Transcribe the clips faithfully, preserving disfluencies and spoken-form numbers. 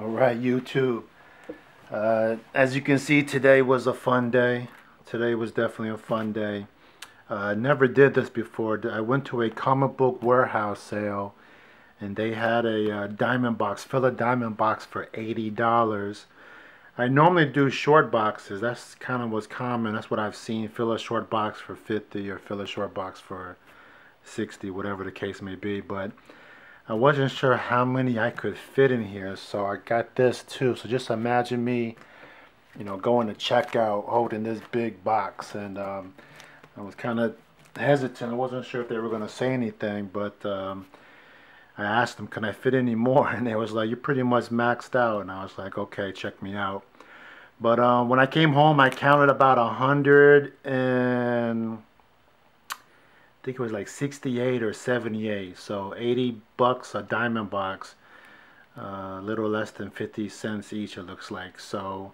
All right, YouTube. Uh, as you can see, today was a fun day. Today was definitely a fun day. I uh, never did this before. I went to a comic book warehouse sale, and they had a uh, diamond box, fill a diamond box for eighty dollars. I normally do short boxes. That's kind of what's common. That's what I've seen. Fill a short box for fifty dollars or fill a short box for sixty dollars, whatever the case may be. But I wasn't sure how many I could fit in here, so I got this too. So just imagine me, you know, going to checkout holding this big box. And um, I was kind of hesitant. I wasn't sure if they were going to say anything, but um, I asked them, can I fit any more? And they was like, you're pretty much maxed out. And I was like, okay, check me out. But um, when I came home, I counted about a hundred and I think it was like sixty-eight or seventy-eight. So eighty bucks a diamond box, a uh, little less than fifty cents each, it looks like. So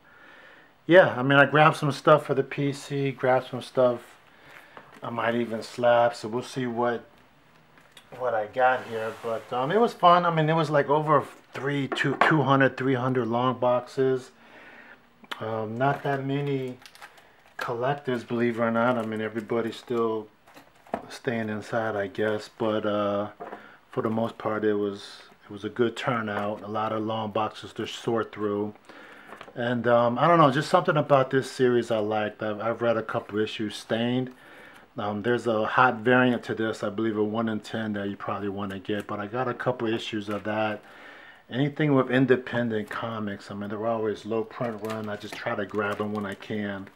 yeah, I mean, I grabbed some stuff for the P C, grabbed some stuff. I might even slap, so we'll see what what I got here. But um, it was fun. I mean, it was like over three, two, two hundred, three hundred long boxes. Um, not that many collectors, believe it or not. I mean, everybody's still staying inside, I guess. But uh, for the most part, it was it was a good turnout. A lot of long boxes to sort through. And um, I don't know, just something about this series I liked. I've, I've read a couple issues. Stained. Um, there's a hot variant to this, I believe a one in ten that you probably want to get, but I got a couple issues of that. Anything with independent comics, I mean, they're always low print run. I just try to grab them when I can.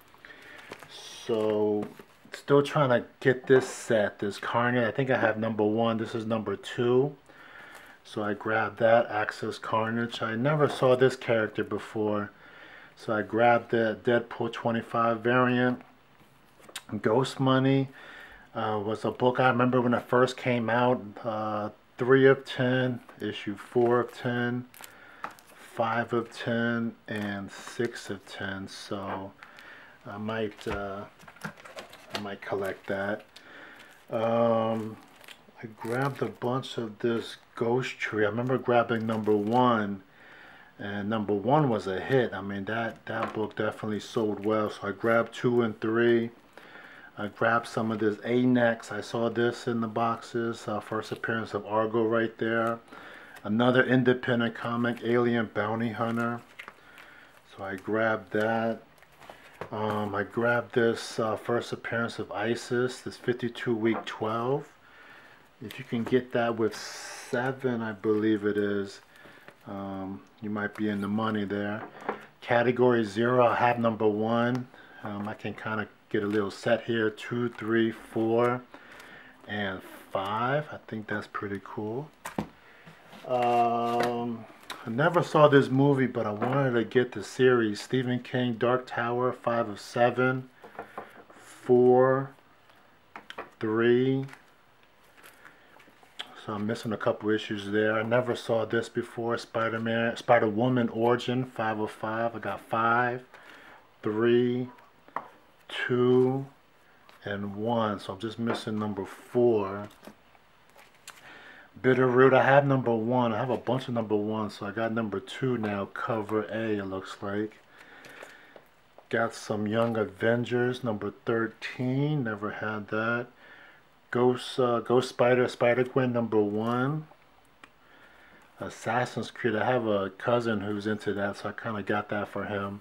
So, still trying to get this set, this Carnage. I think I have number one, this is number two. So I grabbed that, Access Carnage. I never saw this character before. So I grabbed the Deadpool twenty-five variant. Ghost Money uh, was a book I remember when it first came out. uh, three of ten, issue four of ten, five of ten, and six of ten. So I might uh, I might collect that. um, I grabbed a bunch of this Ghost Tree. I remember grabbing number one, and number one was a hit. I mean, that that book definitely sold well, so I grabbed two and three. I grabbed some of this A-Nex. I saw this in the boxes. Uh, first appearance of Argo right there. Another independent comic, Alien Bounty Hunter. So I grabbed that. Um, I grabbed this uh, first appearance of Isis, this fifty-two week twelve. If you can get that with seven, I believe it is, um, you might be in the money there. Category zero, I have number one. Um, I can kind of get a little set here, two, three, four, and five. I think that's pretty cool. Um, I never saw this movie, but I wanted to get the series. Stephen King, Dark Tower, five of seven, four, three. So I'm missing a couple issues there. I never saw this before. Spider-Man, Spider-Woman Origin, five of five. I got five, three, two, and one. So I'm just missing number four. Bitterroot, I have number one. I have a bunch of number one, so I got number two now. Cover A, it looks like. Got some Young Avengers, number thirteen. Never had that. Ghost, uh, Ghost Spider, Spider-Gwen, number one. Assassin's Creed, I have a cousin who's into that, so I kind of got that for him.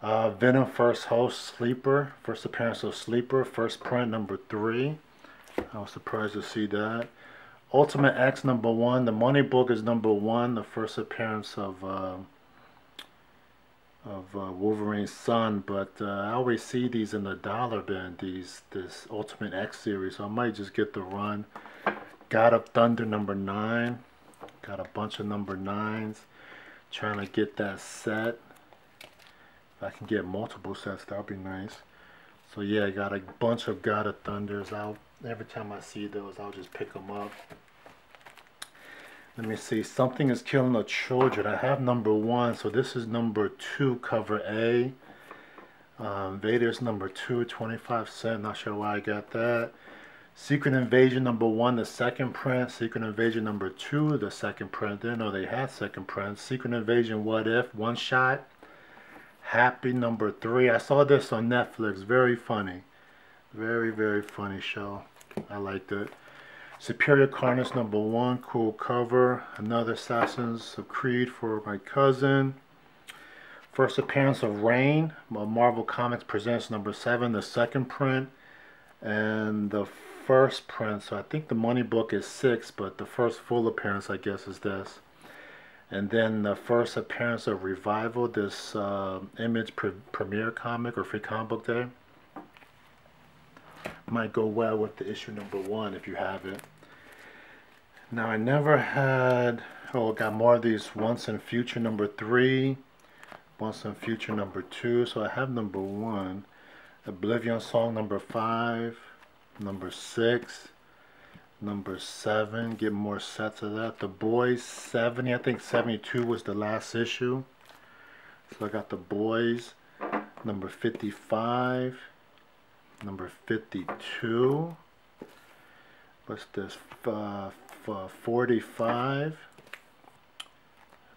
Uh, Venom First Host, Sleeper, first appearance of Sleeper, first print, number three. I was surprised to see that. Ultimate X, number one. The Money Book is number one, the first appearance of uh, of uh, Wolverine's son. But uh, I always see these in the dollar bin, these this Ultimate X series, so I might just get the run. God of Thunder, number nine. Got a bunch of number nines. Trying to get that set. I can get multiple sets, that would be nice. So yeah, I got a bunch of God of Thunders. I'll, every time I see those, I'll just pick them up. Let me see, Something is Killing the Children. I have number one, so this is number two, cover A. Um, Vader's number two, twenty-five cent, not sure why I got that. Secret Invasion number one, the second print. Secret Invasion number two, the second print. Didn't know they had second prints. Secret Invasion What If, one shot. Happy number three. I saw this on Netflix. Very funny. Very, very funny show. I liked it. Superior Carnage number one. Cool cover. Another Assassin's Creed for my cousin. First appearance of Rain. Marvel Comics Presents number seven, the second print. And the first print, so I think the money book is six, but the first full appearance I guess is this. And then the first appearance of Revival, this uh, Image pre premiere comic or free comic book day. Might go well with the issue number one if you have it. Now I never had, oh, got more of these Once in Future number three, Once in Future number two, so I have number one. Oblivion Song number five, number six, number seven. Get more sets of that. The Boys seventy, I think seventy-two was the last issue. So I got The Boys number fifty-five, number fifty-two. What's this? Uh, forty-five,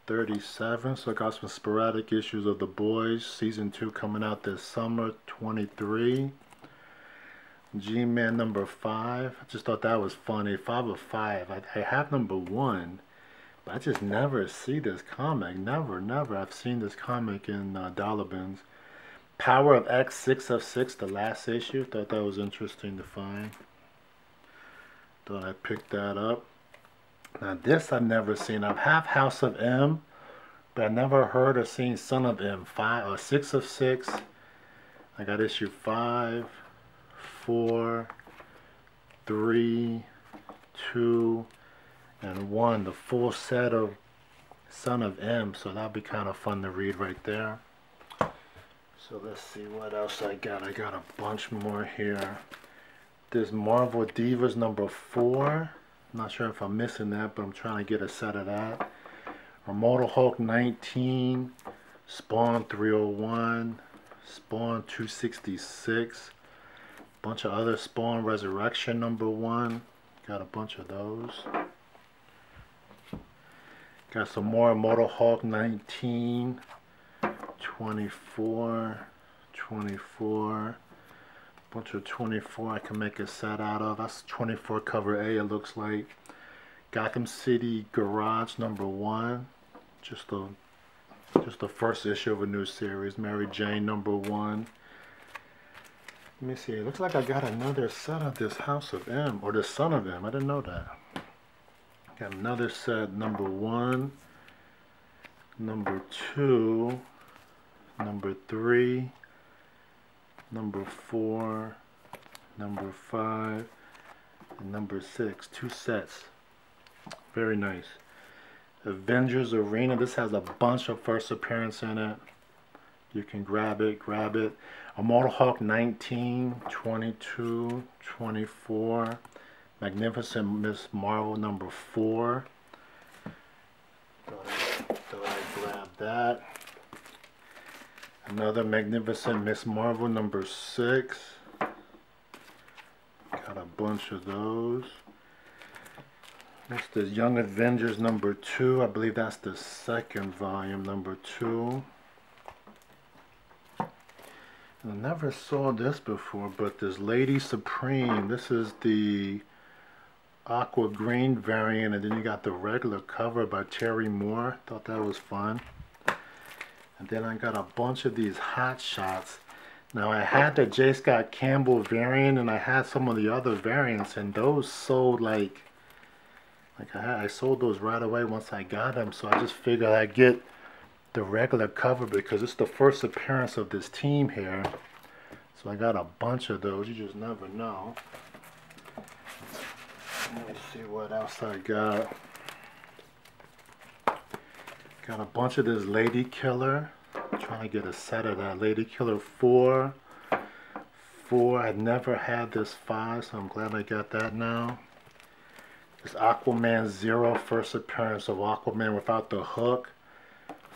thirty-seven. So I got some sporadic issues of The Boys. Season two coming out this summer. Twenty-three. G-Man number five. I just thought that was funny. Five of five. I, I have number one, but I just never see this comic. Never never I've seen this comic in uh, dollar bins. Power of X six of six, the last issue. Thought that was interesting to find. Thought I picked that up. Now this I've never seen. I've have House of M, but I never heard or seen Son of M. Five or six of six. I got issue five, four, three, two, and one. The full set of Son of M. So that'll be kind of fun to read right there. So let's see what else I got. I got a bunch more here. This Marvel Divas number four. Not sure if I'm missing that, but I'm trying to get a set of that. Immortal Hulk nineteen, Spawn three oh one, Spawn two sixty-six, bunch of other Spawn Resurrection number one. Got a bunch of those. Got some more Immortal Hulk nineteen, twenty-four, twenty-four. Bunch of twenty-four I can make a set out of. That's twenty-four cover A, it looks like. Gotham City Garage number one. Just the just the first issue of a new series. Mary Jane number one. Let me see. It looks like I got another set of this House of M or the Son of M. I didn't know that. Got another set, number one, number two, number three, number four, number five, and number six. Two sets. Very nice. Avengers Arena. This has a bunch of first appearance in it. You can grab it, grab it. Immortal Hulk nineteen, twenty-two, twenty-four. Magnificent Miss Marvel number four. Thought I, thought I grabbed that. Another Magnificent Miss Marvel number six. Got a bunch of those. That's the Young Avengers number two. I believe that's the second volume, number two. I never saw this before, but this Lady Supreme. This is the aqua green variant, and then you got the regular cover by Terry Moore. Thought that was fun. And then I got a bunch of these Hot Shots. Now I had the J. Scott Campbell variant, and I had some of the other variants, and those sold like, like I, had, I sold those right away once I got them. So I just figured I'd get the regular cover because it's the first appearance of this team here. So I got a bunch of those. You just never know. Let me see what else I got. Got a bunch of this Lady Killer. I'm trying to get a set of that. Lady Killer four. four. I've never had this five, so I'm glad I got that now. This Aquaman zero, first appearance of Aquaman without the hook.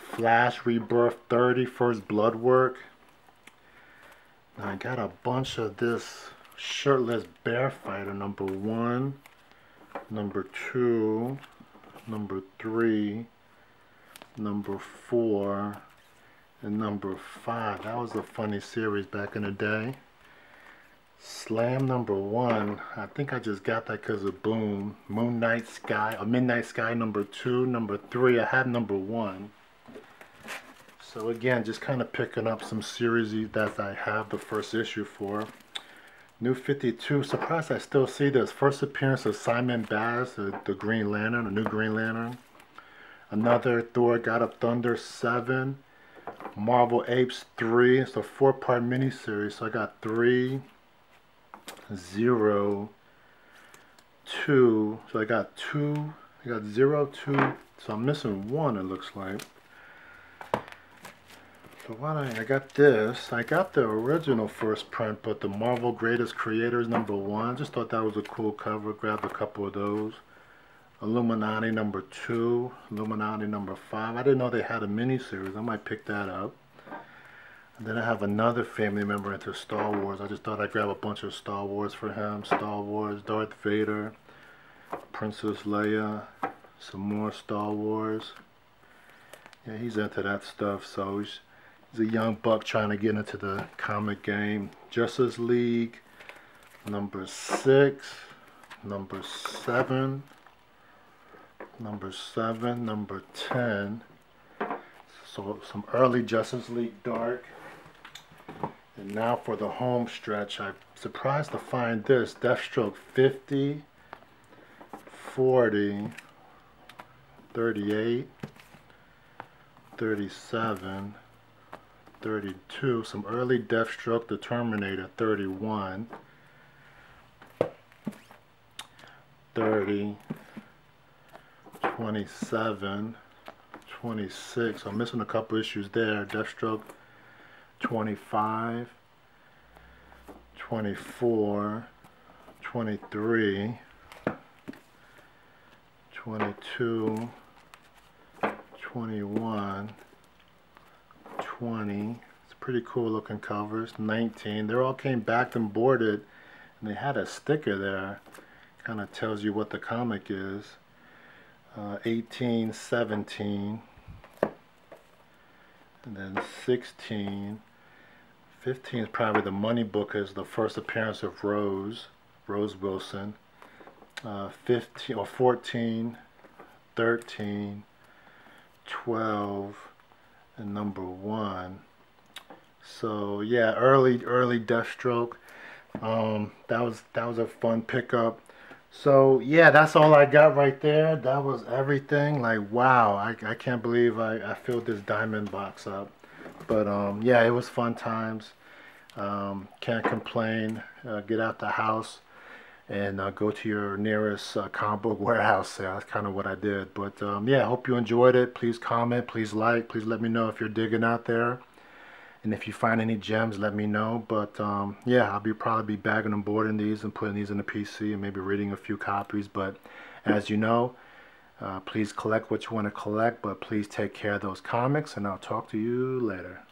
Flash Rebirth thirty, first blood work. Now I got a bunch of this Shirtless Bear Fighter, number one, number two, number three, number four, and number five. That was a funny series back in the day. Slam number one, I think I just got that because of Boom. Moon Knight Sky, or Midnight Sky number two, number three, I had number one. So again, just kind of picking up some series that I have the first issue for. New fifty-two, surprised I still see this. First appearance of Simon Baz, the, the Green Lantern, the new Green Lantern. Another Thor, God of Thunder seven. Marvel Apes three, it's a four part miniseries, so I got three, zero, two, so I got two, I got zero, two, so I'm missing one it looks like. So why don't I, I got this, I got the original first print, but the Marvel Greatest Creators number one, just thought that was a cool cover, grabbed a couple of those. Illuminati number two, Illuminati number five. I didn't know they had a miniseries. I might pick that up. And then I have another family member into Star Wars. I just thought I'd grab a bunch of Star Wars for him. Star Wars, Darth Vader, Princess Leia, some more Star Wars. Yeah, he's into that stuff. So he's, he's a young buck trying to get into the comic game. Justice League, number six, number seven. Number seven, number ten. So some early Justice League Dark. And now for the home stretch, I'm surprised to find this Deathstroke fifty, forty, thirty-eight, thirty-seven, thirty-two. Some early Deathstroke, the Terminator thirty-one, thirty. twenty-seven, twenty-six, I'm missing a couple issues there. Deathstroke twenty-five, twenty-four, twenty-three, twenty-two, twenty-one, twenty. It's pretty cool looking covers. nineteen, they all came back and boarded and they had a sticker there. Kind of tells you what the comic is. Uh, eighteen, seventeen, and then sixteen, fifteen is probably the money book, is the first appearance of Rose, Rose Wilson, uh, fifteen or fourteen, thirteen, twelve, and number one. So yeah, early, early Deathstroke. Um, that was, that was a fun pickup. So yeah, that's all I got right there. That was everything. Like wow, I, I can't believe I, I filled this diamond box up. But um, yeah, it was fun times. Um, can't complain. Uh, get out the house and uh, go to your nearest uh, comic book warehouse sale. That's kind of what I did. But um, yeah, I hope you enjoyed it. Please comment. Please like. Please let me know if you're digging out there. And if you find any gems, let me know. But um, yeah, I'll be probably be bagging and boarding these and putting these in the P C and maybe reading a few copies. But as you know, uh, please collect what you want to collect. But please take care of those comics, and I'll talk to you later.